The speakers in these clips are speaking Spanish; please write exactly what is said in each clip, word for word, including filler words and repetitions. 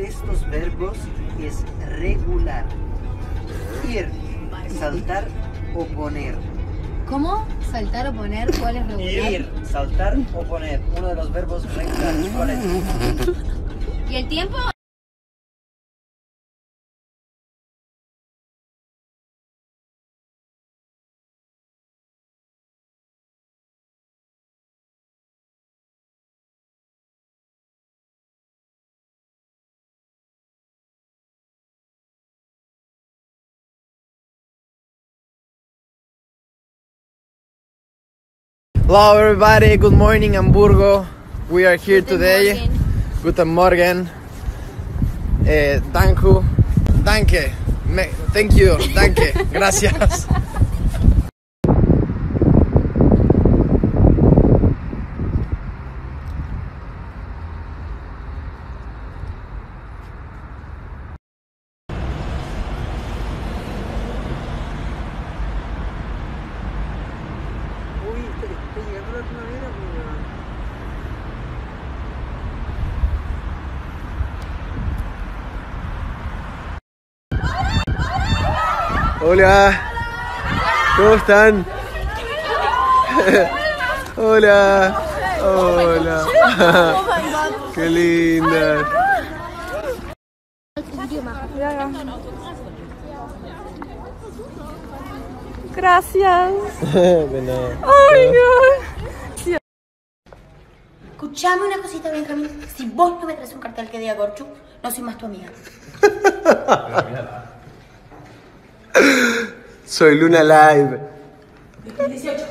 de estos verbos es regular. Ir, saltar o poner. ¿Cómo? ¿Saltar o poner? ¿Cuál es regular? Ir, saltar o poner. Uno de los verbos regulares. ¿Cuál es? ¿Y el tiempo? Hello everybody, good morning Hamburgo. We are here Guten today. Morgen. Guten Morgen. Eh, danku. Danke. Me, thank you. Danke. Gracias. Hola, ¿cómo están? Hola, hola, qué linda. Gracias. De nada. Oh my God. Escuchame una cosita, Benjamín. Si vos no me traes un cartel que diga Gorchu, no soy más tu amiga. Soy Luna Live. dos mil dieciocho.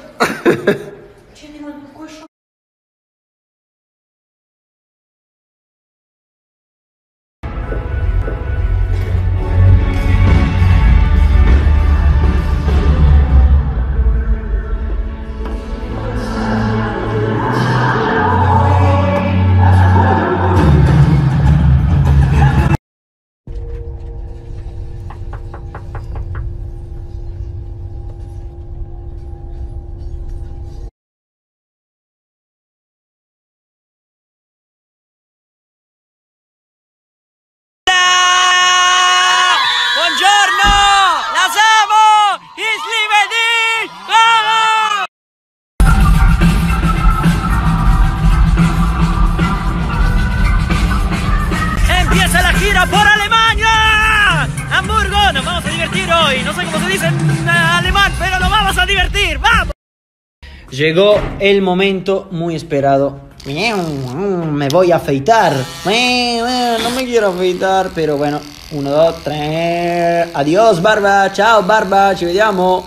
Llegó el momento muy esperado. Me voy a afeitar. No me quiero afeitar, pero bueno. Uno, dos, tres. Adiós, barba. Chao, barba. Ci vediamo.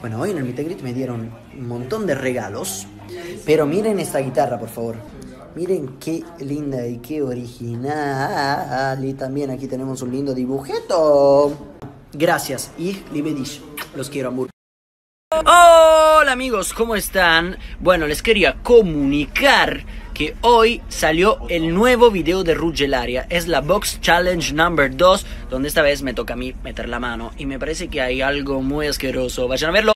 Bueno, hoy en el Meet and Greet me dieron un montón de regalos. Pero miren esta guitarra, por favor. Miren qué linda y qué original. Y también aquí tenemos un lindo dibujeto. Gracias y liebe dich. Los quiero, Hamburgo. Hola amigos, ¿cómo están? Bueno, les quería comunicar que hoy salió el nuevo video de Ruggelaria. Es la Box Challenge number dos, donde esta vez me toca a mí meter la mano. Y me parece que hay algo muy asqueroso. Vayan a verlo.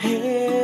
Hey.